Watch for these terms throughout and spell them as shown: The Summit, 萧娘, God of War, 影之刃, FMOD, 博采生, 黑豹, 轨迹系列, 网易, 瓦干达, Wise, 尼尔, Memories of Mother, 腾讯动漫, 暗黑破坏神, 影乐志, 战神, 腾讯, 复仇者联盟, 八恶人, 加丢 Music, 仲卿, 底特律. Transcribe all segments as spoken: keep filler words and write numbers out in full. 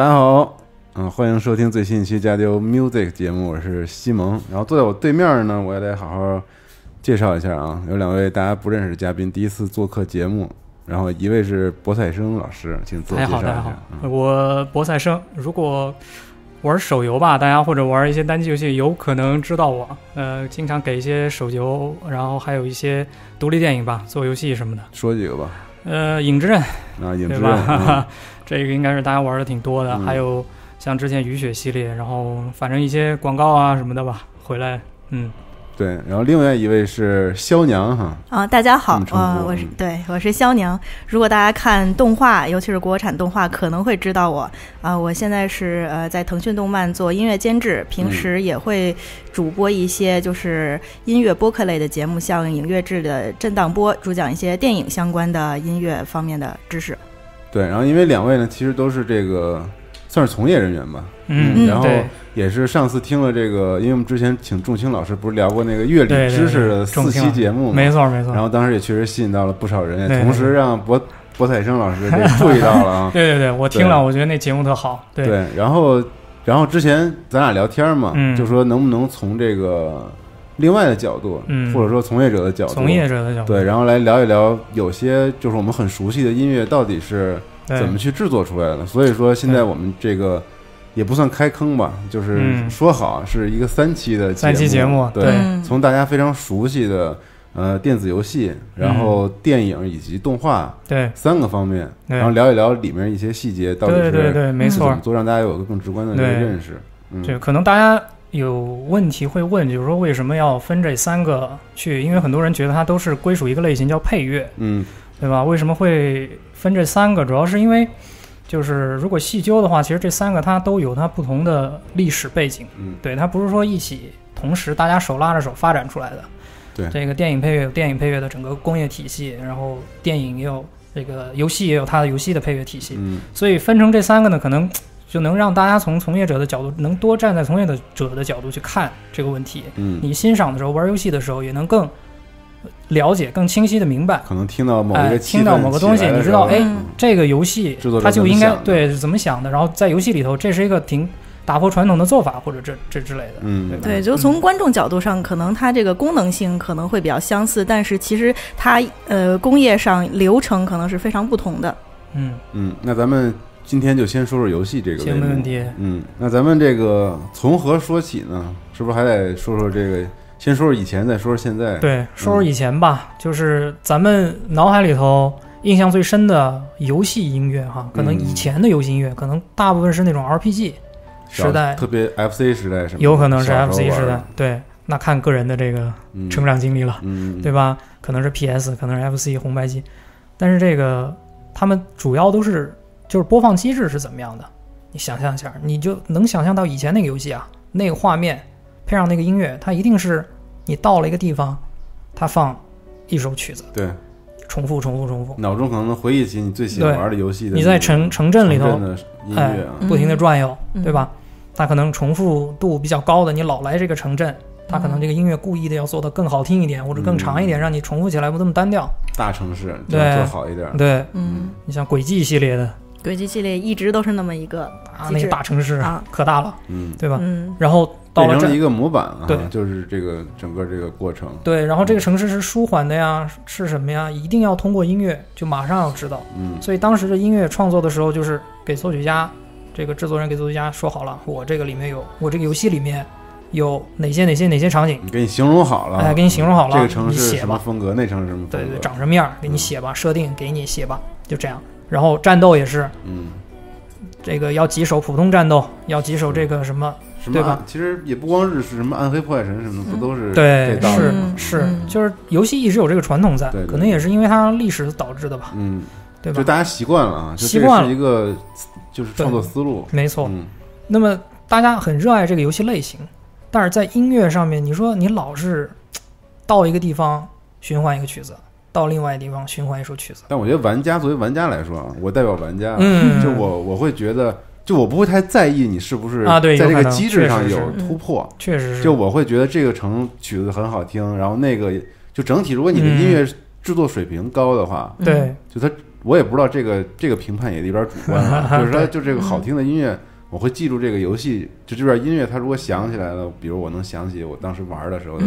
大家好，嗯，欢迎收听最新一期加丢 Music 节目，我是西蒙。然后坐在我对面呢，我也得好好介绍一下啊，有两位大家不认识的嘉宾，第一次做客节目。然后一位是博采生老师，请自我介绍一下。好好我博采生，如果玩手游吧，大家或者玩一些单机游戏，有可能知道我。呃，经常给一些手游，然后还有一些独立电影吧，做游戏什么的。说几个吧。呃，影之刃啊，影之刃，嗯、这个应该是大家玩的挺多的。嗯、还有像之前雨雪系列，然后反正一些广告啊什么的吧，回来嗯。对，然后另外一位是萧娘哈啊，大家好啊，我是对，我是萧娘。如果大家看动画，尤其是国产动画，可能会知道我啊。我现在是呃在腾讯动漫做音乐监制，平时也会主播一些就是音乐播客类的节目，像影乐志的震荡播，主讲一些电影相关的音乐方面的知识。对，然后因为两位呢，其实都是这个算是从业人员吧。嗯，然后也是上次听了这个，因为我们之前请仲卿老师不是聊过那个乐理知识的四期节目吗？没错没错。然后当时也确实吸引到了不少人，也同时让博博采生老师给注意到了啊。对对对，我听了，我觉得那节目特好。对，对然后然后之前咱俩聊天嘛，嗯、就说能不能从这个另外的角度，嗯、或者说从业者的角度，从业者的角度，对，然后来聊一聊有些就是我们很熟悉的音乐到底是怎么去制作出来的。所以说现在我们这个。也不算开坑吧，就是说好是一个三期的节目、嗯、三期节目，对，对从大家非常熟悉的呃电子游戏，然后电影以及动画，对、嗯、三个方面，然后聊一聊里面一些细节到底是对对对，没错，怎么做让大家有个更直观的认识。对，嗯、对，可能大家有问题会问，就是说为什么要分这三个去？因为很多人觉得它都是归属一个类型叫配乐，嗯，对吧？为什么会分这三个？主要是因为。就是如果细究的话，其实这三个它都有它不同的历史背景，嗯，对，它不是说一起同时大家手拉着手发展出来的。对，这个电影配乐有电影配乐的整个工业体系，然后电影也有这个游戏也有它的游戏的配乐体系，嗯，所以分成这三个呢，可能就能让大家从从业者的角度，能多站在从业者的角度去看这个问题。嗯，你欣赏的时候，玩游戏的时候，也能更了解更清晰的明白，可能听到某一个、哎、听到某个东西，你知道，哎，嗯、这个游戏它就应该对是怎么想的，然后在游戏里头，这是一个挺打破传统的做法，或者这这之类的，嗯，对，对，就从观众角度上，可能它这个功能性可能会比较相似，但是其实它呃工业上流程可能是非常不同的。嗯嗯，那咱们今天就先说说游戏这个行，没问题。嗯，那咱们这个从何说起呢？是不是还得说说这个？先说说以前，再说说现在。对，说说以前吧，嗯、就是咱们脑海里头印象最深的游戏音乐哈，可能以前的游戏音乐，嗯、可能大部分是那种 R P G 时代，特别 F C 时代什么，有可能是 F C 时代。对，那看个人的这个成长经历了，嗯、对吧？可能是 P S， 可能是 F C 红白机，但是这个他们主要都是就是播放机制是怎么样的？你想象一下，你就能想象到以前那个游戏啊，那个画面。配上那个音乐，它一定是你到了一个地方，它放一首曲子，对，重复、重复、重复，脑中可能能回忆起你最喜欢玩的游戏的。你在城城镇里头，城镇的音乐、啊哎、不停的转悠，嗯、对吧？它可能重复度比较高的，你老来这个城镇，它可能这个音乐故意的要做得更好听一点，嗯、或者更长一点，让你重复起来不这么单调。大城市对做好一点，对，嗯，你像轨迹系列的。轨迹系列一直都是那么一个啊，那个大城市啊，可大了，嗯，对吧？嗯，然后到了这一个模板啊，对，就是这个整个这个过程。对，然后这个城市是舒缓的呀，嗯、是什么呀？一定要通过音乐就马上要知道。嗯，所以当时的音乐创作的时候，就是给作曲家，这个制作人给作曲家说好了，我这个里面有，我这个游戏里面有哪些哪些哪些场景，给你形容好了，哎，给你形容好了，这个城市什么风格，那城市什么风格，对对，长什么样，给你写吧，嗯、设定给你写吧，就这样。然后战斗也是，嗯，这个要几手普通战斗，要几手这个什么，什么对吧？其实也不光是什么暗黑破坏神什么的，不都是对，是是，就是游戏一直有这个传统在，对对对，可能也是因为它历史导致的吧，嗯，对吧？就大家习惯了啊，习惯了一个就是创作思路，没错。嗯、那么大家很热爱这个游戏类型，但是在音乐上面，你说你老是到一个地方循环一个曲子。到另外地方循环一首曲子，但我觉得玩家作为玩家来说啊，我代表玩家，嗯，就我我会觉得，就我不会太在意你是不是啊，对，在这个机制上有突破，啊、确实是，就我会觉得这个成曲子很好听，然后那个就整体，如果你的音乐制作水平高的话，对、嗯，就它我也不知道这个这个评判也有点主观了，就是说就这个好听的音乐我会记住这个游戏，就这边音乐它如果想起来了，比如我能想起我当时玩的时候的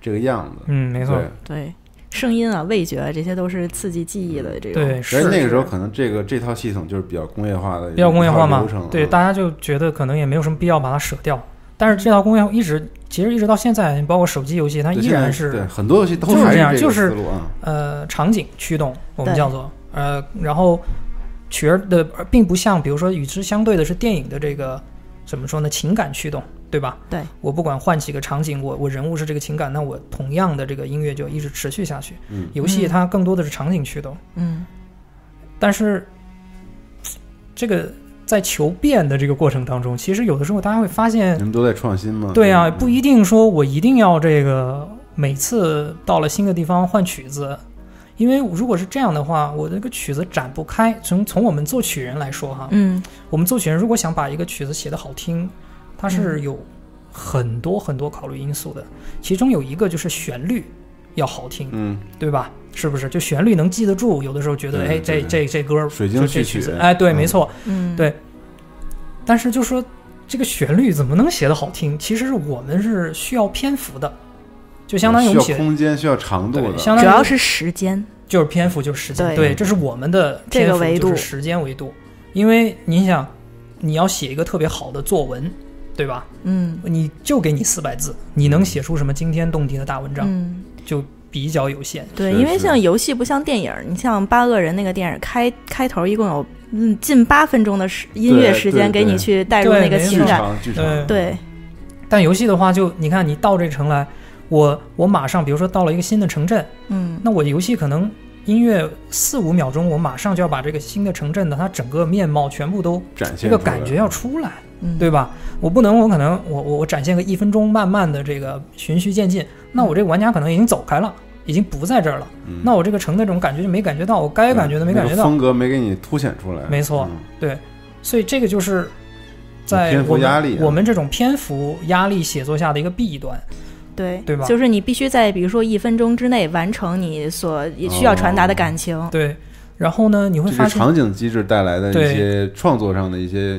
这个样子，嗯，没错，对，声音啊味觉啊这些都是刺激记忆的这种，对，是那个时候可能这个这套系统就是比较工业化的，比较工业化嘛，对，大家就觉得可能也没有什么必要把它舍掉，但是这套工业一直其实一直到现在，包括手机游戏它依然是，对，很多游戏都是这样，就是呃场景驱动我们叫做呃然后曲的，并不像比如说与之相对的是电影的这个怎么说呢情感驱动，对吧，对，我不管换几个场景，我我人物是这个情感，那我同样的这个音乐就一直持续下去，嗯，游戏它更多的是场景驱动，嗯，但是这个在求变的这个过程当中，其实有的时候大家会发现你们都在创新吗，对啊，不一定说我一定要这个每次到了新的地方换曲子，因为如果是这样的话，我的一个曲子展不开。从从我们作曲人来说哈，嗯，我们作曲人如果想把一个曲子写得好听，它是有很多很多考虑因素的，其中有一个就是旋律要好听，嗯，对吧？是不是？就旋律能记得住，有的时候觉得，哎，这这这歌，水晶这曲子，哎，对，没错，嗯，对。但是就说这个旋律怎么能写得好听？其实我们是需要篇幅的。就相当于需要空间需要长度的，相当于主要是时间，就是篇幅就是时间， 对， 对，这是我们的篇幅就是时间维度，这个维度，因为你想你要写一个特别好的作文，对吧，嗯，你就给你四百字，你能写出什么惊天动地的大文章，嗯，就比较有限，对，因为像游戏不像电影，你像八恶人那个电影开开头一共有嗯近八分钟的音乐时间给你去带入那个情感，对， 对， 对，但游戏的话就你看你到这城来，我我马上比如说到了一个新的城镇，嗯，那我游戏可能音乐四五秒钟我马上就要把这个新的城镇的它整个面貌全部都展现，这个感觉要出来，嗯，对吧，我不能我可能我我我展现个一分钟慢慢的这个循序渐进，那我这个玩家可能已经走开了，已经不在这儿了，嗯，那我这个城的这种感觉就没感觉到，我该感觉的没感觉到，那个，风格没给你凸显出来，没错，嗯，对，所以这个就是在我 们,、啊、我们这种篇幅压力写作下的一个弊端，对，对吧？就是你必须在比如说一分钟之内完成你所需要传达的感情。哦，对，然后呢，你会发现这场景机制带来的一些创作上的一些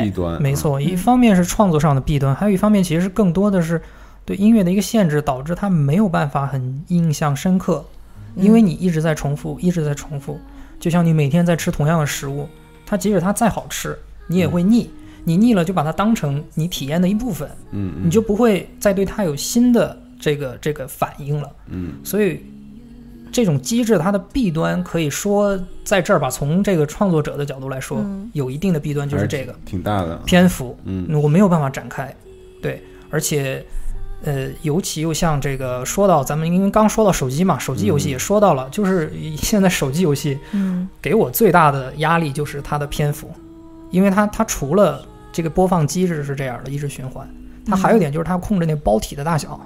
弊端，对，没错。一方面是创作上的弊端，还有一方面其实是更多的是对音乐的一个限制，导致它没有办法很印象深刻，因为你一直在重复，一直在重复。就像你每天在吃同样的食物，它即使它再好吃，你也会腻。嗯，你腻了就把它当成你体验的一部分，嗯，你就不会再对它有新的这个这个反应了，嗯，所以这种机制它的弊端可以说在这儿吧，从这个创作者的角度来说，嗯，有一定的弊端就是这个挺大的篇幅，嗯，我没有办法展开，对，而且呃，尤其又像这个说到咱们因为刚说到手机嘛，手机游戏也说到了，嗯，就是现在手机游戏，嗯，给我最大的压力就是它的篇幅，因为它它除了这个播放机制是这样的一直循环，它还有一点就是它控制那包体的大小，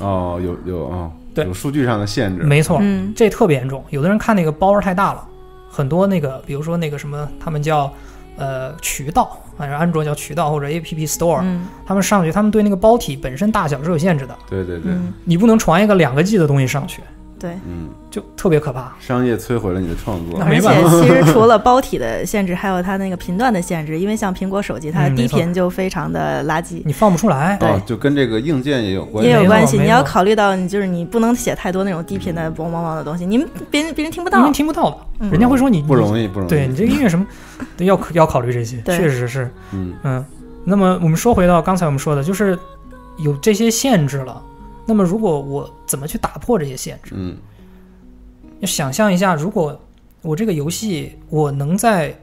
哦，有有啊，哦，对，有数据上的限制，没错，嗯，这特别严重，有的人看那个包太大了，很多那个比如说那个什么他们叫呃渠道，安卓叫渠道或者 A P P Store，嗯，他们上去他们对那个包体本身大小是有限制的，对对对，嗯，你不能传一个两个 G 的东西上去，对，嗯，就特别可怕，商业摧毁了你的创作，而且其实除了包体的限制还有它那个频段的限制，因为像苹果手机它低频就非常的垃圾，嗯，你放不出来，对，哦，就跟这个硬件也有关系，也有关系，你要考虑到你就是你不能写太多那种低频的嗡嗡嗡的东西，你别人别人听不到，别人听不到的，嗯，人家会说你不容易不容易，对，你这音乐什么对，要要考虑这些，确实是，嗯嗯，那么我们说回到刚才我们说的，就是有这些限制了，那么如果我怎么去打破这些限制，嗯，要想象一下，如果我这个游戏我能在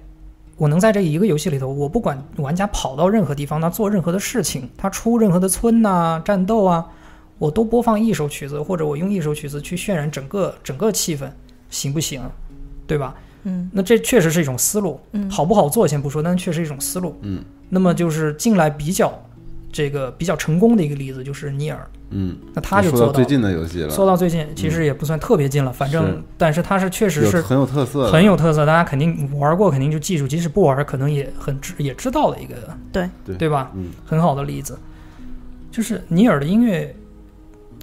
我能在这一个游戏里头，我不管玩家跑到任何地方，他做任何的事情，他出任何的村啊战斗啊，我都播放一首曲子，或者我用一首曲子去渲染整个整个气氛，行不行，对吧，嗯，那这确实是一种思路，嗯，好不好做先不说，但确实是一种思路，嗯，那么就是近来比较这个比较成功的一个例子就是尼尔，嗯，那他就做 到, 到最近的游戏了，说到最近其实也不算特别近了，嗯，反正但是他是确实是有很有特色，很有特色，大家肯定玩过肯定就记住，即使不玩可能也很也知道的一个，对对吧，嗯，很好的例子，就是尼尔的音乐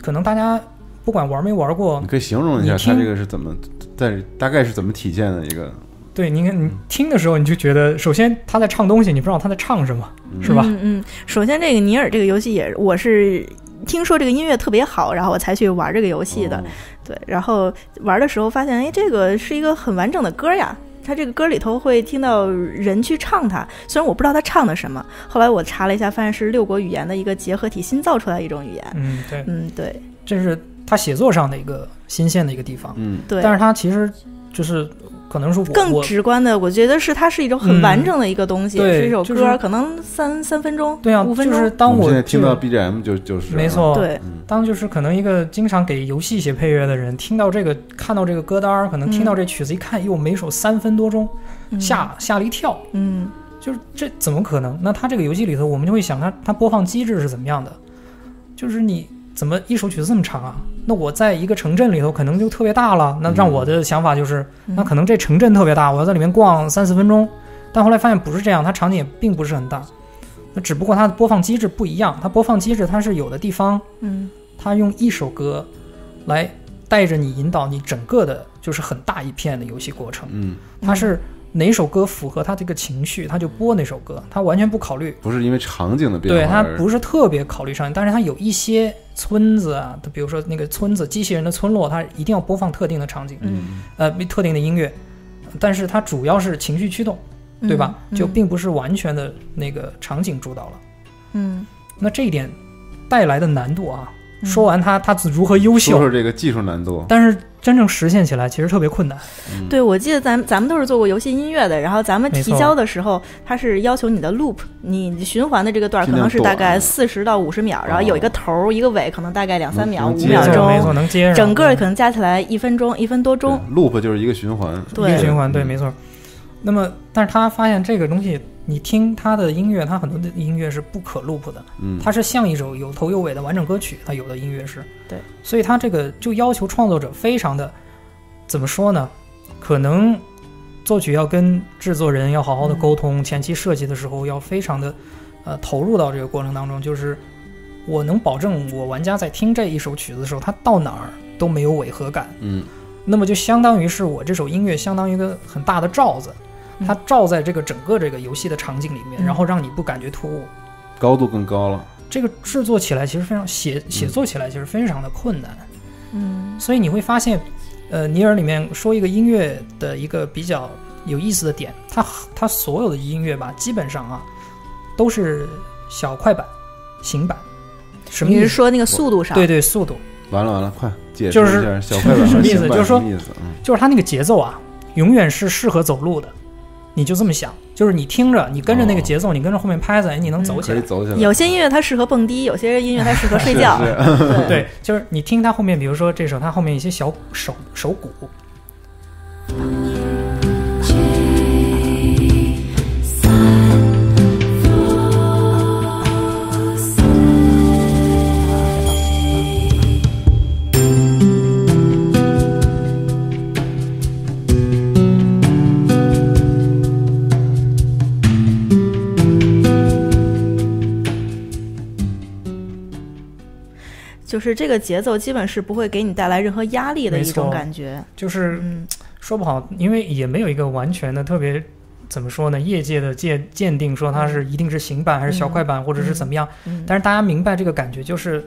可能大家不管玩没玩过，你可以形容一下它这个是怎么在大概是怎么体现的一个。对，你看你听的时候，你就觉得，首先他在唱东西，你不知道他在唱什么，嗯、是吧？嗯嗯。首先，这个尼尔这个游戏也，我是听说这个音乐特别好，然后我才去玩这个游戏的。哦、对，然后玩的时候发现，哎，这个是一个很完整的歌呀。他这个歌里头会听到人去唱它，虽然我不知道他唱的什么。后来我查了一下，发现是六国语言的一个结合体新造出来一种语言。嗯，对，嗯对，这是他写作上的一个新鲜的一个地方。嗯，对，但是他其实就是。可能是我更直观的，我觉得是它是一种很完整的一个东西，嗯、是一首歌，就是、可能三三分钟，对啊，五分钟。就是当我现在听到 B G M 就就是没错，对，当就是可能一个经常给游戏写配乐的人，听到这个看到这个歌单，可能听到这曲子一看，又每首三分多钟，嗯、吓吓了一跳，嗯，就是这怎么可能？那它这个游戏里头，我们就会想它它播放机制是怎么样的，就是你。怎么一首曲子这么长啊？那我在一个城镇里头可能就特别大了，那让我的想法就是、嗯、那可能这城镇特别大，我要在里面逛三四分钟，但后来发现不是这样，它场景也并不是很大，那只不过它的播放机制不一样，它播放机制它是有的地方、嗯、它用一首歌来带着你引导你整个的就是很大一片的游戏过程、嗯、它是哪首歌符合他这个情绪他就播哪首歌，他完全不考虑，不是因为场景的变化，对，他不是特别考虑场景，但是他有一些村子啊，比如说那个村子机器人的村落，他一定要播放特定的场景、嗯、呃，特定的音乐，但是它主要是情绪驱动，对吧、嗯嗯、就并不是完全的那个场景主导了。嗯，那这一点带来的难度啊，说完他他如何优秀，就是这个技术难度，但是真正实现起来其实特别困难。嗯、对，我记得咱们咱们都是做过游戏音乐的，然后咱们提交的时候，它是要求你的 loop， 你循环的这个段可能是大概四十到五十秒，然后有一个头一个尾，可能大概两三秒、五秒钟，没错，能接上，整个可能加起来一分钟、一分多钟。loop 就是一个循环，对，一个循环，对，没错。那么，但是他发现这个东西。你听他的音乐，他很多的音乐是不可 loop 的，嗯，它是像一首有头有尾的完整歌曲，它有的音乐是，对，所以他这个就要求创作者非常的，怎么说呢？可能作曲要跟制作人要好好的沟通，嗯、前期设计的时候要非常的，呃，投入到这个过程当中。就是我能保证我玩家在听这一首曲子的时候，他到哪儿都没有违和感，嗯，那么就相当于是我这首音乐相当于一个很大的罩子。它照在这个整个这个游戏的场景里面，然后让你不感觉突兀，高度更高了。这个制作起来其实非常写写作起来其实非常的困难，嗯，所以你会发现，呃，尼尔里面说一个音乐的一个比较有意思的点，它它所有的音乐吧，基本上啊都是小快板、行板，什么意思？你是说那个速度上？对对，速度。完了完了，快解释一下、就是、小快板什么意思？就是说，嗯、就是它那个节奏啊，永远是适合走路的。你就这么想，就是你听着，你跟着那个节奏，哦、你跟着后面拍子，你能走起来。嗯、走起来。有些音乐它适合蹦迪，有些音乐它适合睡觉。是是对, 对，就是你听它后面，比如说这首，它后面一些小手手鼓，就是这个节奏基本是不会给你带来任何压力的一种感觉，就是、嗯、说不好，因为也没有一个完全的特别怎么说呢，业界的鉴鉴定说它是一定是行板还是小快板、嗯、或者是怎么样、嗯嗯、但是大家明白这个感觉，就是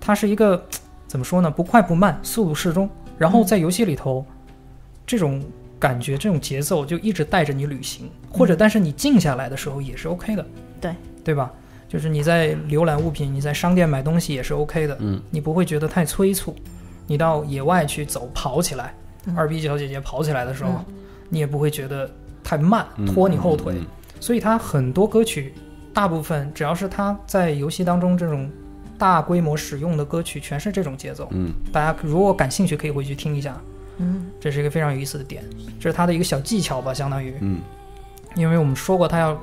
它是一个怎么说呢，不快不慢，速度适中，然后在游戏里头、嗯、这种感觉这种节奏就一直带着你旅行，或者但是你静下来的时候也是 OK 的，对、嗯、对吧，就是你在浏览物品，你在商店买东西也是 OK 的，嗯，你不会觉得太催促。你到野外去走跑起来，二逼小姐姐跑起来的时候、嗯，你也不会觉得太慢，拖你后腿。嗯嗯嗯、所以它很多歌曲，大部分只要是它在游戏当中这种大规模使用的歌曲，全是这种节奏。嗯，大家如果感兴趣，可以回去听一下。嗯，这是一个非常有意思的点，这是它的一个小技巧吧，相当于。嗯，因为我们说过，它要。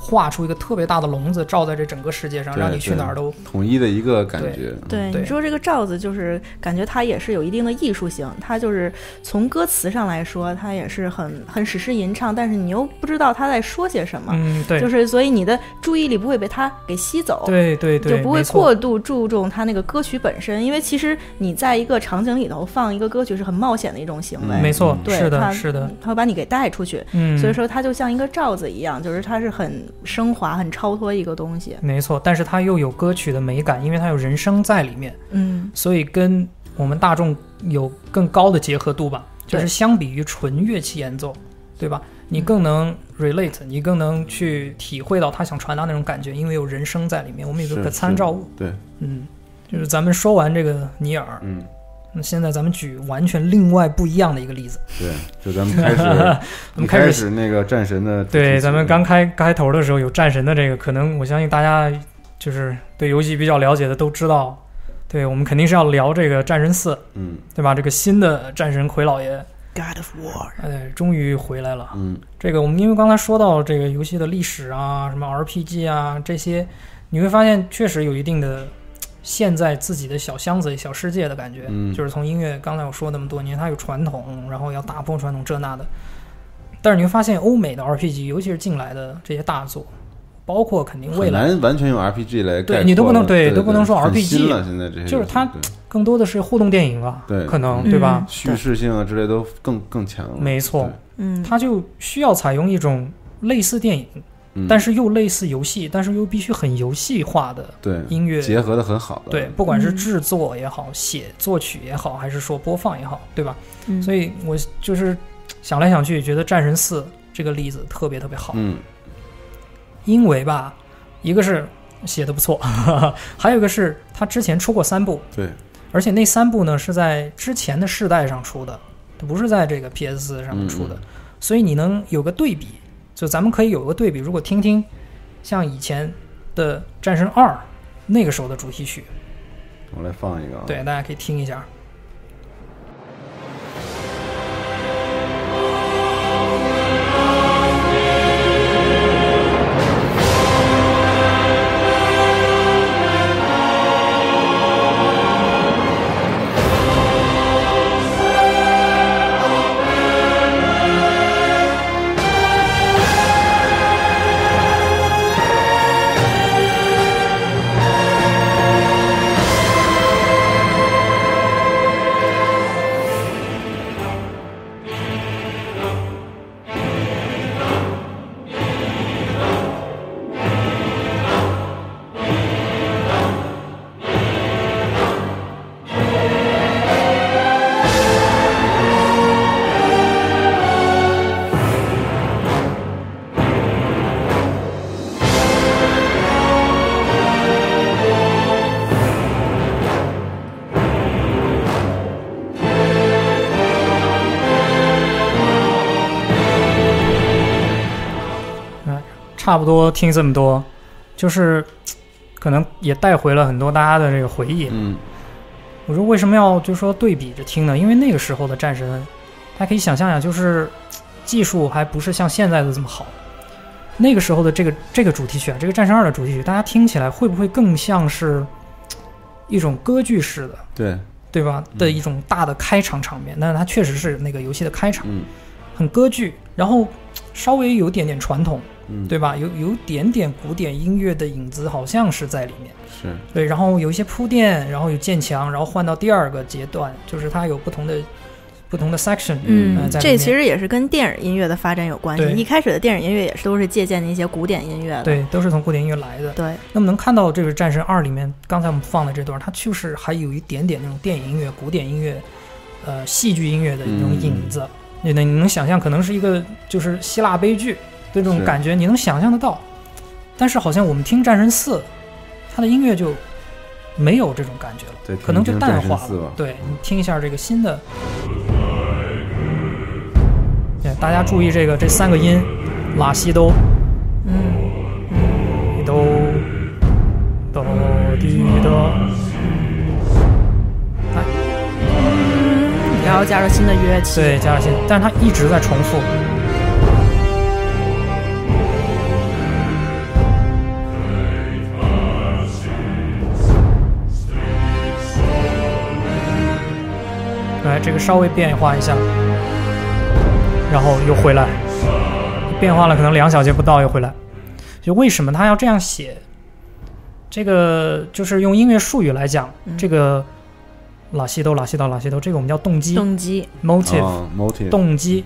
画出一个特别大的笼子罩在这整个世界上，让你去哪儿都统一的一个感觉。 对, 对你说这个罩子就是感觉它也是有一定的艺术性，它就是从歌词上来说它也是很很史诗吟唱，但是你又不知道它在说些什么、嗯、对，就是所以你的注意力不会被它给吸走，对对对，就不会过度注重它那个歌曲本身，因为其实你在一个场景里头放一个歌曲是很冒险的一种行为、嗯、没错，对，是的是的，它会把你给带出去、嗯、所以说它就像一个罩子一样，就是它是很升华很超脱一个东西，没错，但是它又有歌曲的美感，因为它有人声在里面，嗯，所以跟我们大众有更高的结合度吧，就是相比于纯乐器演奏，对吧，你更能 relate、嗯、你更能去体会到他想传达那种感觉，因为有人声在里面，我们有个参照物，对，嗯，就是咱们说完这个尼尔，嗯，那现在咱们举完全另外不一样的一个例子，对，就咱们开始咱们开 始, 开始那个战神的，对，咱们刚开开头的时候有战神的这个，可能我相信大家就是对游戏比较了解的都知道，对，我们肯定是要聊这个战神四，嗯，对吧，这个新的战神奎老爷 God of War、哎、终于回来了，嗯，这个我们因为刚才说到这个游戏的历史啊，什么 R P G 啊这些，你会发现确实有一定的现在自己的小箱子小世界的感觉、嗯、就是从音乐刚才我说那么多年，它有传统，然后要打破传统这那的，但是你会发现欧美的 R P G 尤其是近来的这些大作，包括肯定未来很难完全用 R P G 来概括，对，你都不能 对, 对, 对都不能说 R P G 了，现在这些就是它更多的是互动电影了，对，可能、嗯、对吧，叙事性啊之类都更更强了，没错，嗯，它就需要采用一种类似电影但是又类似游戏，但是又必须很游戏化的音乐，对，结合的很好的，对，不管是制作也好、嗯、写作曲也好，还是说播放也好，对吧、嗯、所以我就是想来想去觉得战神四这个例子特别特别好，嗯，因为吧，一个是写的不错，呵呵，还有一个是他之前出过三部，对，而且那三部呢是在之前的世代上出的，不是在这个 P S 四 上面出的、嗯、所以你能有个对比，所以咱们可以有个对比，如果听听像以前的战神二那个时候的主题曲，我来放一个、啊、对，大家可以听一下，差不多听这么多，就是可能也带回了很多大家的这个回忆。嗯，我说为什么要就说对比着听呢？因为那个时候的战神，大家可以想象一下，就是技术还不是像现在的这么好。那个时候的这个这个主题曲啊，这个战神二的主题曲，大家听起来会不会更像是一种歌剧式的？对，对吧？的一种大的开场场面，但是它确实是那个游戏的开场，嗯、很歌剧，然后稍微有点点传统。对吧，有有点点古典音乐的影子好像是在里面，是对，然后有一些铺垫，然后有渐强，然后换到第二个阶段，就是它有不同的不同的 section， 嗯、呃，这其实也是跟电影音乐的发展有关系，一开始的电影音乐也是都是借鉴的一些古典音乐的，对，都是从古典音乐来的，对，那么能看到这个战神二里面刚才我们放的这段，它就是还有一点点那种电影音乐古典音乐呃戏剧音乐的那种影子、嗯、你能你能想象可能是一个就是希腊悲剧这种感觉，你能想象得到，但是好像我们听战神四它的音乐就没有这种感觉了，对，可能就淡化了，对，你听一下这个新的、嗯、大家注意这个这三个音拉西都嗯嗯都哆滴哆，来，然后加入新的乐器，对，加入新，但是它一直在重复，来这个稍微变化一下，然后又回来，变化了可能两小节不到又回来。就为什么他要这样写？这个就是用音乐术语来讲，嗯、这个拉西哆拉西哆拉西哆，这个我们叫动机，动机 motive、哦、motive 动机。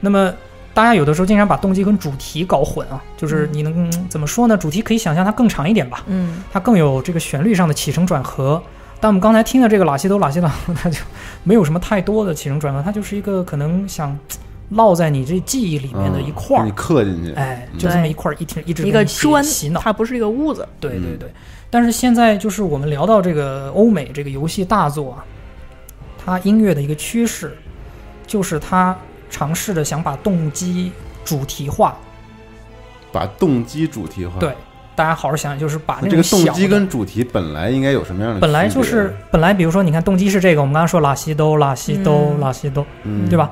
那么大家有的时候经常把动机跟主题搞混啊，就是你能、嗯、怎么说呢？主题可以想象它更长一点吧，嗯，它更有这个旋律上的起承转合。但我们刚才听的这个拉西哆拉西哆，它就没有什么太多的起承转合，它就是一个可能想烙在你这记忆里面的一块，嗯、你刻进去，哎，就这么一块一直一直一个砖洗脑，它不是一个痦子。对对对、嗯。但是现在就是我们聊到这个欧美这个游戏大作啊，它音乐的一个趋势，就是它尝试着想把动机主题化，把动机主题化。对。大家好好想想，就是把那这个动机跟主题本来应该有什么样的？本来就是本来，比如说，你看动机是这个，我们刚刚说拉西哆拉西哆拉西哆，对吧？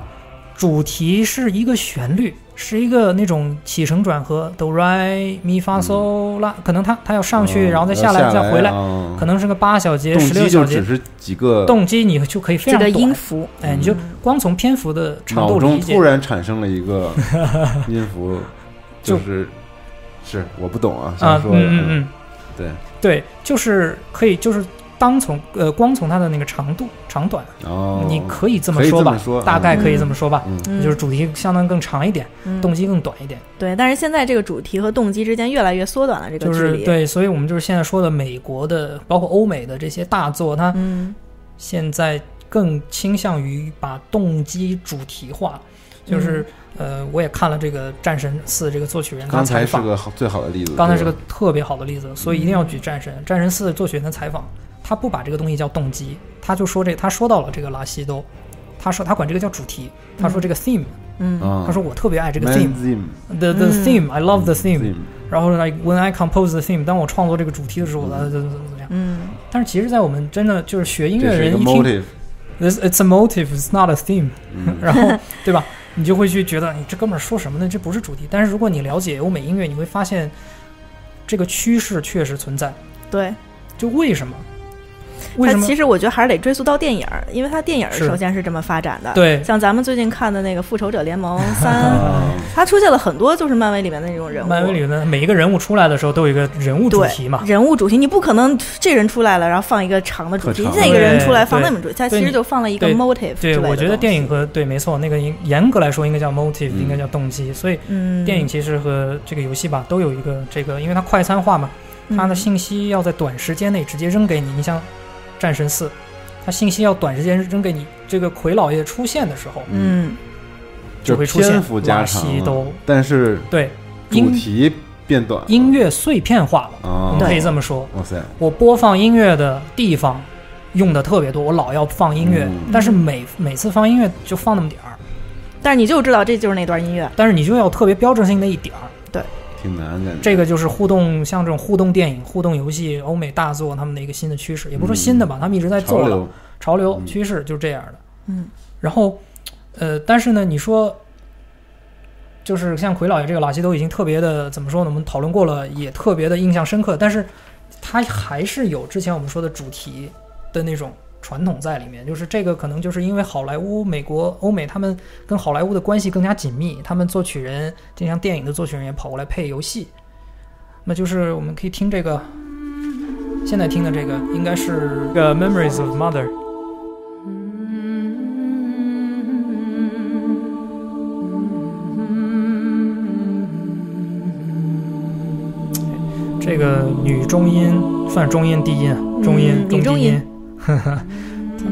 主题是一个旋律，是一个那种起承转合，哆来咪发嗦拉，可能它它要上去，然后再下来，再回来，可能是个八小节、十六小节，只是几个动机，你就可以非常短。这个音符，哎，你就光从篇幅的长度理解，脑中突然产生了一个音符，就是。是我不懂啊，想说的、啊、嗯嗯对对，就是可以，就是当从呃光从它的那个长度长短、哦、你可以这么说吧，说大概可以这么说吧、嗯嗯、就是主题相当更长一点、嗯、动机更短一点。对，但是现在这个主题和动机之间越来越缩短了这个距离、就是、对，所以我们就是现在说的美国的包括欧美的这些大作，它现在更倾向于把动机主题化，就是、嗯呃，我也看了这个《战神四》这个作曲人，刚才是个最好的例子，刚才是个特别好的例子，所以一定要举《战神》《战神四》作曲人的采访，他不把这个东西叫动机，他就说这，他说到了这个拉西哆，他说他管这个叫主题，他说这个 theme， 嗯，他说我特别爱这个 theme，the the theme I love the theme， 然后 like when I compose the theme， 当我创作这个主题的时候，怎么怎么怎么样，嗯，但是其实，在我们真的就是学音乐人一听 ，it's a motive, it's not a theme， 然后对吧？你就会去觉得你这哥们儿说什么呢，这不是主题。但是如果你了解欧美音乐，你会发现这个趋势确实存在。对，就为什么为什么其实我觉得还是得追溯到电影，因为它电影首先是这么发展的。对，像咱们最近看的那个复仇者联盟三，它出现了很多就是漫威里面的那种人物，漫威里面每一个人物出来的时候都有一个人物主题嘛，人物主题，你不可能这人出来了然后放一个长的主题，那个人出来放那么主题，它其实就放了一个 motive。 对, 对, 对，我觉得电影和对没错，那个严格来说应该叫 motive、嗯、应该叫动机。所以电影其实和这个游戏吧都有一个这个，因为它快餐化嘛，它的信息要在短时间内直接扔给你。你像战神四，他信息要短时间扔给你，这个魁老爷出现的时候，嗯，就会出现拉西哆，但是对主题变短，音乐碎片化了，哦、我们可以这么说。哇塞！我播放音乐的地方用的特别多，我老要放音乐，嗯、但是每每次放音乐就放那么点儿，但是你就知道这就是那段音乐，但是你就要特别标志性的一点儿，对。挺难的，这个就是互动，像这种互动电影、互动游戏，欧美大作他们的一个新的趋势，也不是说新的吧，他们一直在做了，潮流，潮流趋势就是这样的。嗯，然后，呃，但是呢，你说，就是像魁老爷这个拉西都已经特别的，怎么说呢？我们讨论过了，也特别的印象深刻，但是他还是有之前我们说的主题的那种传统在里面，就是这个可能就是因为好莱坞、美国、欧美他们跟好莱坞的关系更加紧密，他们作曲人，就像电影的作曲人也跑过来配游戏。那就是我们可以听这个，现在听的这个应该是《Memories of Mother》。这个女中音算中音、低音啊，中音、中低音。它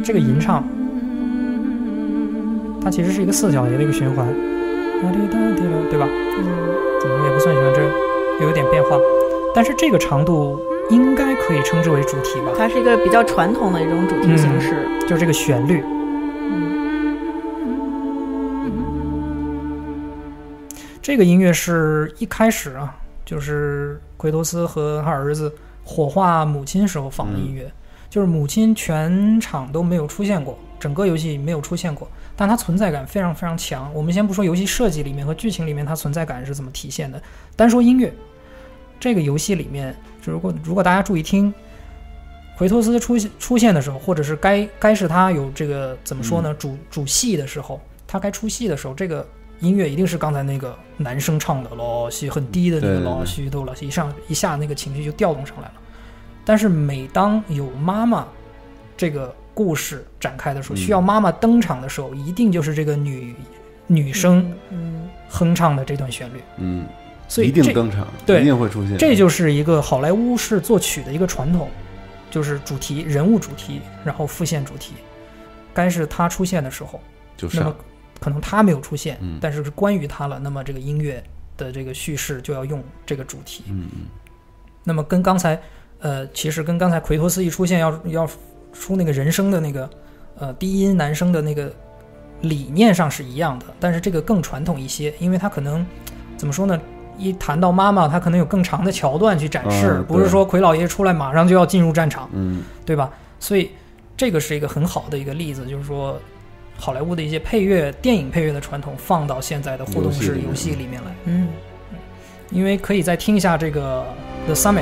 这个吟唱，它其实是一个四小节的一个循环，对吧？怎么也不算循环，这又有点变化，但是这个长度应该可以称之为主题吧？它是一个比较传统的一种主题形式，嗯、就是这个旋律。嗯、这个音乐是一开始啊，就是奎托斯和他儿子火化母亲时候放的音乐。嗯，就是母亲全场都没有出现过，整个游戏没有出现过，但它存在感非常非常强。我们先不说游戏设计里面和剧情里面它存在感是怎么体现的，单说音乐，这个游戏里面，就如果如果大家注意听，奎托斯出出现的时候，或者是该该是他有这个怎么说呢？嗯、主主戏的时候，他该出戏的时候，这个音乐一定是刚才那个男生唱的老西很低的那个老西都老西，一上一下那个情绪就调动上来了。但是每当有妈妈这个故事展开的时候，嗯、需要妈妈登场的时候，一定就是这个女女生哼唱的这段旋律。嗯。所以一定登场，对，一定会出现。这就是一个好莱坞式作曲的一个传统，就是主题、人物主题，然后副线主题。该是他出现的时候，就是那么可能他没有出现，嗯、但是是关于他了。那么这个音乐的这个叙事就要用这个主题。嗯嗯。那么跟刚才，呃，其实跟刚才奎托斯一出现要要出那个人声的那个，呃，低音男声的那个理念上是一样的，但是这个更传统一些，因为他可能怎么说呢？一谈到妈妈，她可能有更长的桥段去展示，哦、不是说奎老爷出来马上就要进入战场，嗯，对吧？所以这个是一个很好的一个例子，就是说好莱坞的一些配乐、电影配乐的传统放到现在的互动式游戏里面来，嗯，因为可以再听一下这个 The Summit。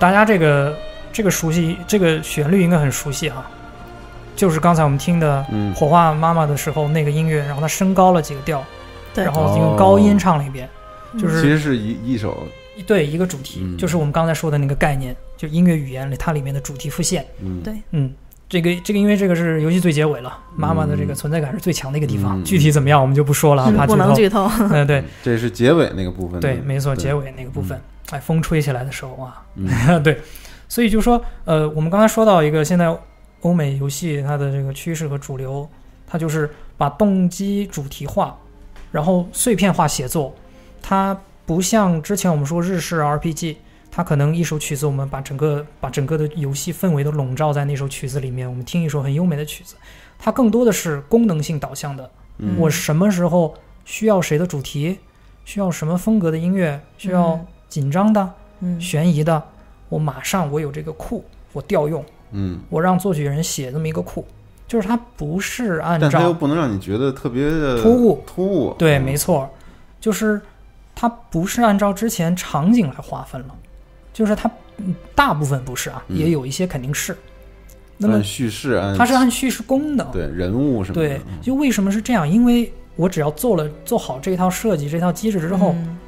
大家这个这个熟悉，这个旋律应该很熟悉啊，就是刚才我们听的《火化妈妈》的时候那个音乐，然后它升高了几个调，对，然后用高音唱了一遍，哦、就是其实是一一首对一个主题，嗯、就是我们刚才说的那个概念，就音乐语言里它里面的主题复现，嗯，对，嗯，这个这个因为这个是游戏最结尾了，妈妈的这个存在感是最强的一个地方，嗯、具体怎么样我们就不说了，嗯、怕不能剧透，嗯，对，这是结尾那个部分，对，没错，结尾那个部分。嗯哎，风吹起来的时候啊，嗯、对，所以就说，呃，我们刚才说到一个现在欧美游戏它的这个趋势和主流，它就是把动机主题化，然后碎片化写作。它不像之前我们说日式 R P G， 它可能一首曲子我们把整个把整个的游戏氛围都笼罩在那首曲子里面，我们听一首很优美的曲子，它更多的是功能性导向的。嗯、我什么时候需要谁的主题，需要什么风格的音乐，需要、嗯。紧张的、悬疑的，我马上我有这个库，我调用，嗯，我让作曲人写这么一个库，就是它不是按照，但它又不能让你觉得特别的突兀，突兀，对，嗯、没错，就是它不是按照之前场景来划分了，就是它大部分不是啊，嗯、也有一些肯定是，那么按叙事，按它是按叙事功能，对人物什么的，对，就为什么是这样？因为我只要做了做好这套设计、这套机制之后。嗯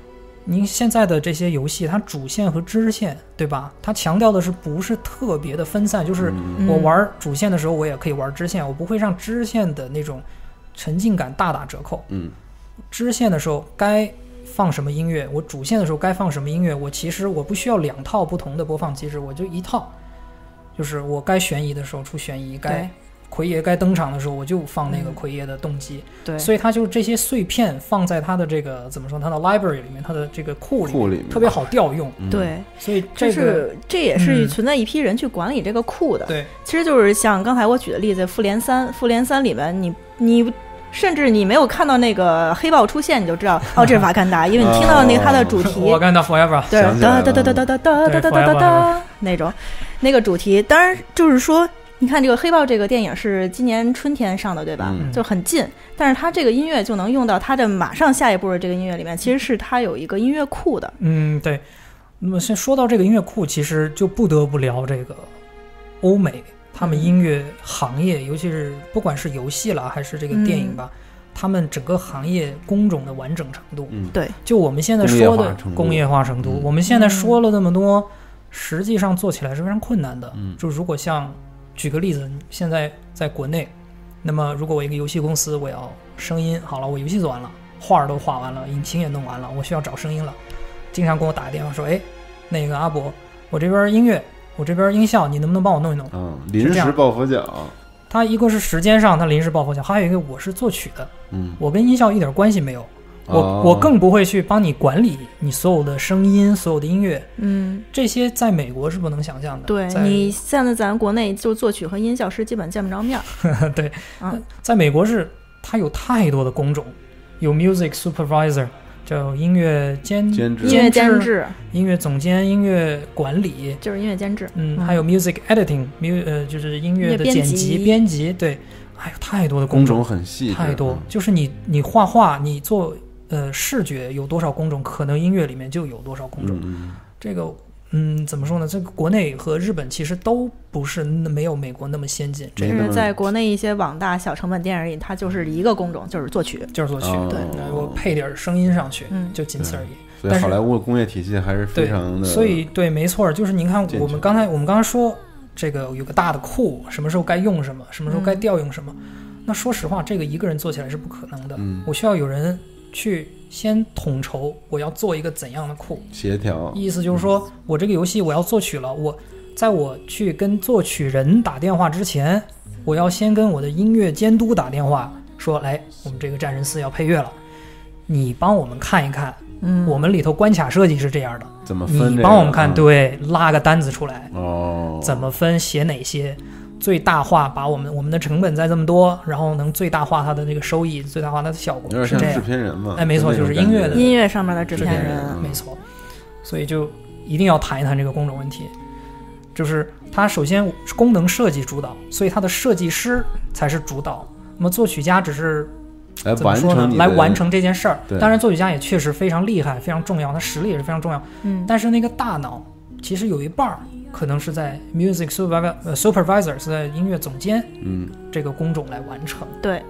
您现在的这些游戏它主线和支线对吧，它强调的是不是特别的分散，就是我玩主线的时候我也可以玩支线，我不会让支线的那种沉浸感大打折扣。嗯，支线的时候该放什么音乐，我主线的时候该放什么音乐，我其实我不需要两套不同的播放机制，我就一套，就是我该悬疑的时候出悬疑，该奎爷该登场的时候，我就放那个奎爷的动机。嗯、对，所以他就这些碎片放在他的这个怎么说，他的 library 里面，他的这个库里 面, 库里面特别好调用。嗯、对，所以这个、就是这也是存在一批人去管理这个库的。对、嗯，其实就是像刚才我举的例子，复联三，复联三里面你你。甚至你没有看到那个黑豹出现，你就知道哦，这是瓦干达，因为你听到那它的主题，瓦干达 forever， 对，哒哒哒哒哒哒哒哒哒哒哒那种，那个主题。当然就是说，你看这个《黑豹》这个电影是今年春天上的，对吧？嗯、就很近，但是它这个音乐就能用到它的马上下一步的这个音乐里面，其实是它有一个音乐库的。嗯，对。那么先说到这个音乐库，其实就不得不聊这个欧美他们音乐行业，嗯、尤其是不管是游戏了还是这个电影吧。嗯，他们整个行业工种的完整程度，对、嗯，就我们现在说的工业化程度，嗯、我们现在说了那么多，实际上做起来是非常困难的。嗯，就如果像举个例子，现在在国内，那么如果我一个游戏公司，我要声音好了，我游戏做完了，画儿都画完了，引擎也弄完了，我需要找声音了，经常给我打电话说，哎，那个阿伯，我这边音乐，我这边音效，你能不能帮我弄一弄？嗯，临时抱佛脚。他一个是时间上他临时抱佛脚，还有一个我是作曲的，嗯，我跟音效一点关系没有，我、哦、我更不会去帮你管理你所有的声音所有的音乐，嗯，这些在美国是不能想象的。对，你现在咱国内就作曲和音效师基本见不着面对、嗯、在美国是它有太多的工种，有 music supervisor 叫音乐监监制、音乐监制、音乐总监、音乐管理，就是音乐监制。嗯，还有 music editing， 呃，就是音乐的剪辑、编辑。对，还有太多的工种，工种很细，太多。嗯、就是你你画画，你做呃视觉有多少工种，可能音乐里面就有多少工种。嗯、这个嗯，怎么说呢？这个国内和日本其实都不是没有美国那么先进。这是在国内一些网大小成本电影里，它就是一个工种，就是作曲，就是作曲。哦、对，我配点声音上去，嗯、就仅此而已。所以好莱坞的工业体系还是非常的。所以对，没错，就是您看，我们刚才我们刚刚说这个有个大的库，什么时候该用什么，什么时候该调用什么。嗯、那说实话，这个一个人做起来是不可能的，嗯、我需要有人去先统筹，我要做一个怎样的库，协调。意思就是说，我这个游戏我要作曲了，我在我去跟作曲人打电话之前，我要先跟我的音乐监督打电话，说，来，我们这个战神四要配乐了，你帮我们看一看。嗯，我们里头关卡设计是这样的，怎么分？你帮我们看，对，拉个单子出来，哦，怎么分？写哪些？最大化把我们我们的成本在这么多，然后能最大化它的这个收益，最大化它的效果，有点像制片人嘛。哎，没错，就是音乐的音乐上面的制片人，嗯、没错。所以就一定要谈一谈这个工种问题，就是它首先功能设计主导，所以它的设计师才是主导，那么作曲家只是。来完成来完成这件事儿，当然作曲家也确实非常厉害，非常重要，他实力也是非常重要。嗯，但是那个大脑其实有一半可能是在 music supervisor 是在音乐总监，嗯，这个工种来完成。对，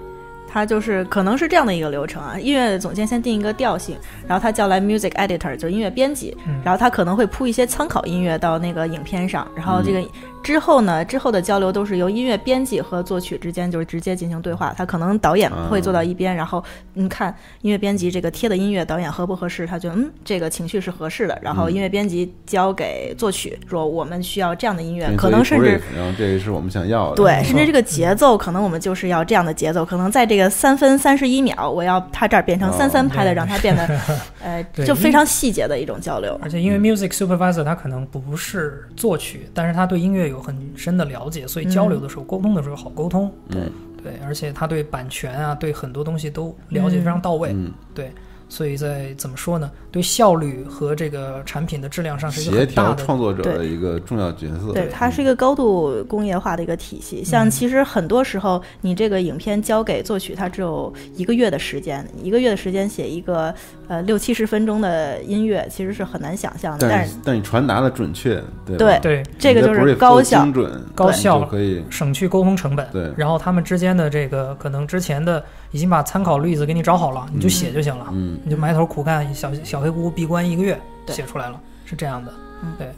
他就是可能是这样的一个流程啊，音乐总监先定一个调性，然后他叫来 music editor 就是音乐编辑，嗯、然后他可能会铺一些参考音乐到那个影片上，然后这个。嗯之后呢？之后的交流都是由音乐编辑和作曲之间就是直接进行对话。他可能导演会坐到一边，啊、然后你看音乐编辑这个贴的音乐，导演合不合适？他觉得嗯，这个情绪是合适的。然后音乐编辑交给作曲，嗯、说我们需要这样的音乐，可能甚至然后这个是我们想要的。对，甚至这个节奏，可能我们就是要这样的节奏。可能在这个三分三十一秒，我要它这儿变成三三拍的，哦、让它变得呃，就非常细节的一种交流。而且因为 music supervisor 他可能不是作曲，但是他对音乐有。有很深的了解，所以交流的时候、嗯、沟通的时候好沟通。对、嗯、对，而且他对版权啊，对很多东西都了解非常到位。嗯、对，所以在怎么说呢？对效率和这个产品的质量上是一个很大的协调创作者的一个重要角色。对，它是一个高度工业化的一个体系。嗯、像其实很多时候，你这个影片交给作曲，它只有一个月的时间，一个月的时间写一个呃六七十分钟的音乐，其实是很难想象的。但是但你传达的准确，对对对，这个就是高效、精准、高效可以省去沟通成本。对，然后他们之间的这个可能之前的已经把参考例子给你找好了，你就写就行了。嗯。嗯你就埋头苦干，小小黑屋闭关一个月写出来了，是这样的。对，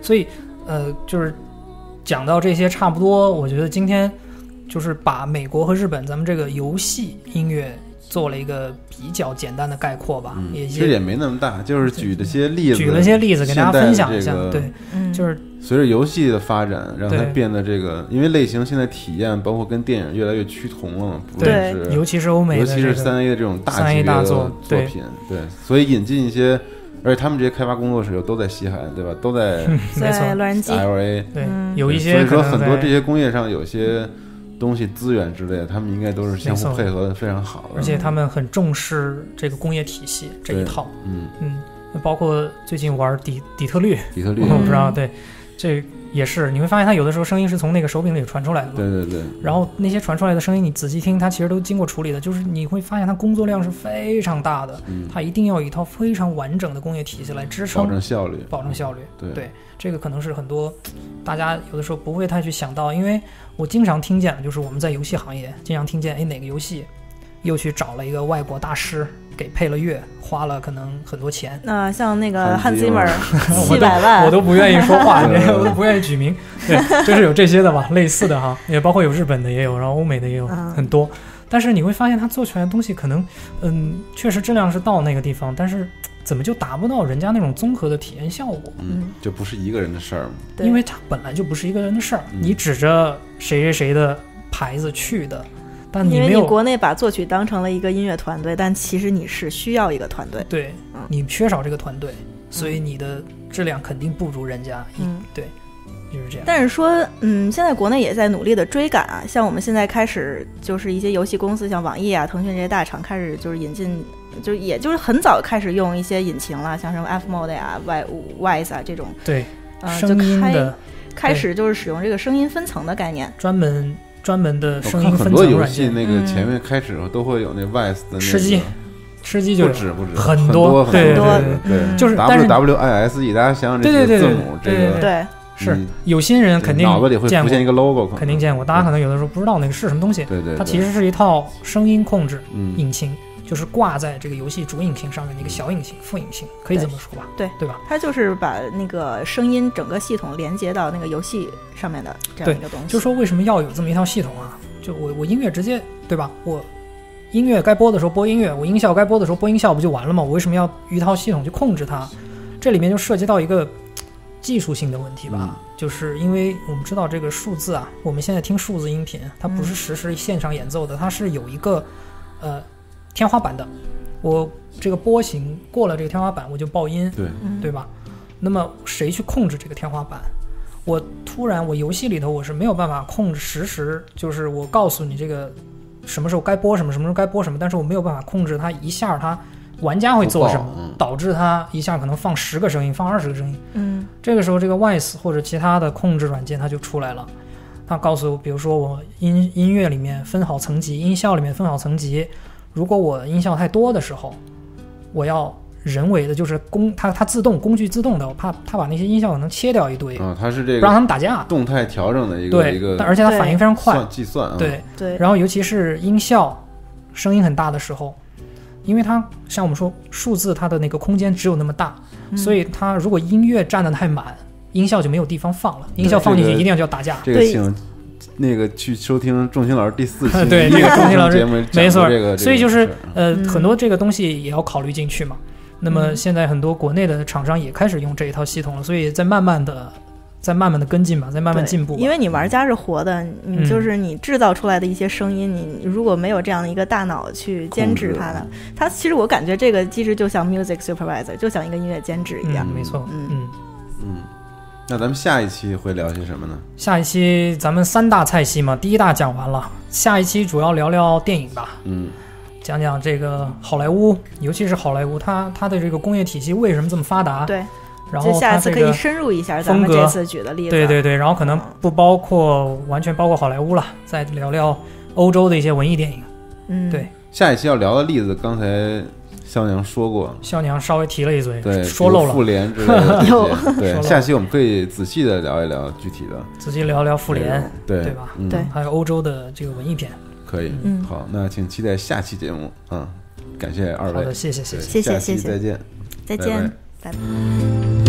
所以呃，就是讲到这些差不多，我觉得今天就是把美国和日本咱们这个游戏音乐做了一个比较简单的概括吧。嗯、也其实也没那么大，就是举了些例子，举了些例子给大家分享一下。这个、对，嗯、就是随着游戏的发展，让它变得这个，因为类型现在体验包括跟电影越来越趋同了，不论是尤其是欧美的、这个，尤其是三 A 的这种大级别的作品，对，对，所以引进一些，而且他们这些开发工作室都在西海，对吧？都在在洛杉矶 L A， 对，有一些，所以说很多这些工业上有些。东西资源之类的，他们应该都是相互配合的非常好的，而且他们很重视这个工业体系这一套。嗯嗯，包括最近玩底底特律，底特律我不知道，对，这也是你会发现它有的时候声音是从那个手柄里传出来的，对对对，然后那些传出来的声音你仔细听它其实都经过处理的，就是你会发现它工作量是非常大的，嗯，它一定要有一套非常完整的工业体系来支撑，保证效率，保证效率，嗯，对, 对这个可能是很多大家有的时候不会太去想到，因为我经常听见就是我们在游戏行业经常听见，哎，哪个游戏又去找了一个外国大师给配了乐，花了可能很多钱，那像那个汉兹尔七百万我都不愿意说话我都不愿意举名，对，就是有这些的吧，类似的哈，也包括有日本的也有，然后欧美的也有很多，但是你会发现他做出来的东西可能嗯，确实质量是到那个地方，但是怎么就达不到人家那种综合的体验效果，嗯，就不是一个人的事儿，因为它本来就不是一个人的事儿，嗯，你指着谁谁谁的牌子去的，但你没有，因为你国内把作曲当成了一个音乐团队，但其实你是需要一个团队，对，嗯，你缺少这个团队，所以你的质量肯定不如人家，嗯，对，就是这样。但是说嗯，现在国内也在努力的追赶啊，像我们现在开始就是一些游戏公司像网易啊腾讯这些大厂开始就是引进，就也就是很早开始用一些引擎了，像什么 F M O D 啊 Wise 啊这种，对，呃、声音的就 开, 开始就是使用这个声音分层的概念，专门专门的声音分层软件。我看很多游戏那个前面开始都会有那 Wise 的，那个，吃鸡吃鸡就不止不止很多很多，对，就是 W W I S E 大家想想这些字母，这个对是有心人肯定脑子里会浮现一个 logo， 肯定见过，大家可能有的时候不知道那个是什么东西，对对，它其实是一套声音控制引擎，就是挂在这个游戏主引擎上面的一个小引擎，副引擎可以这么说吧，对对吧，它就是把那个声音整个系统连接到那个游戏上面的这样一个东西。就说为什么要有这么一套系统啊，就我我音乐直接，对吧，我音乐该播的时候播音乐，我音效该播的时候播音效，不就完了吗？我为什么要一套系统去控制它？这里面就涉及到一个技术性的问题吧，嗯，就是因为我们知道这个数字啊，我们现在听数字音频它不是实时现场演奏的，它是有一个呃天花板的，我这个波形过了这个天花板我就爆音，对，对吧，那么谁去控制这个天花板？我突然我游戏里头我是没有办法控制实时，就是我告诉你这个什么时候该播什么什么时候该播什么，但是我没有办法控制它一下它玩家会做什么，嗯，导致它一下可能放十个声音放二十个声音，嗯，这个时候这个 Wise 或者其他的控制软件它就出来了，它告诉我比如说我 音, 音乐里面分好层级，音效里面分好层级，如果我音效太多的时候，我要人为的，就是工它它自动工具自动的，我怕它把那些音效可能切掉一堆，啊，它是这个让他们打架，动态调整的一个对一个，而且它反应非常快，算计算，啊，对对。然后尤其是音效声音很大的时候，因为它像我们说数字它的那个空间只有那么大，嗯，所以它如果音乐占得太满，音效就没有地方放了，音效放进去一定要叫打架，这个行。这个那个去收听仲卿老师第四期对这个仲卿老师没错，这个，所以就是呃、嗯、很多这个东西也要考虑进去嘛，那么现在很多国内的厂商也开始用这一套系统了，所以在慢慢的在慢慢的跟进吧，在慢慢进步，因为你玩家是活的，你就是你制造出来的一些声音，嗯，你如果没有这样的一个大脑去监制它的，它其实我感觉这个机制就像 music supervisor， 就像一个音乐监制一样，嗯，没错，嗯嗯嗯。那咱们下一期会聊些什么呢？下一期咱们三大菜系嘛，第一大讲完了，下一期主要聊聊电影吧，嗯，讲讲这个好莱坞，尤其是好莱坞它它的这个工业体系为什么这么发达，对，然后下次可以深入一下咱们这次举的例子，对对对，然后可能不包括完全包括好莱坞了，再聊聊欧洲的一些文艺电影，嗯，对，下一期要聊的例子刚才肖娘说过，肖娘稍微提了一嘴，对，说漏了复联之类的对，下期我们可以仔细的聊一聊具体的，仔细聊聊复联，对对吧，嗯，对，还有欧洲的这个文艺片，可以，嗯，好，那请期待下期节目啊，嗯，感谢二位，好的，谢谢谢谢谢谢，下期再见，再见，拜拜。